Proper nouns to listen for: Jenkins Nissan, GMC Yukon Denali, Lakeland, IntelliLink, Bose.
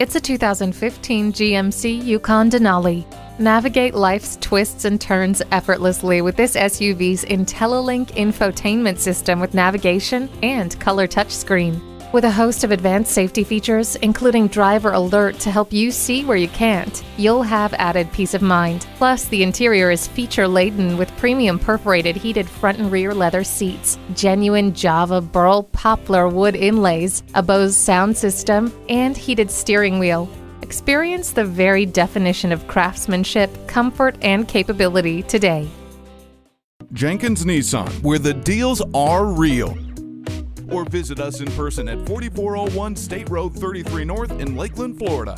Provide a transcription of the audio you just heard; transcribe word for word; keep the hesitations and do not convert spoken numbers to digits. It's a two thousand fifteen G M C Yukon Denali. Navigate life's twists and turns effortlessly with this S U V's IntelliLink infotainment system with navigation and color touchscreen. With a host of advanced safety features, including driver alert to help you see where you can't, you'll have added peace of mind. Plus, the interior is feature-laden with premium perforated heated front and rear leather seats, genuine Java burl poplar wood inlays, a Bose sound system, and heated steering wheel. Experience the very definition of craftsmanship, comfort, and capability today. Jenkins Nissan, where the deals are real. Or visit us in person at forty-four oh one State Road thirty-three North in Lakeland, Florida.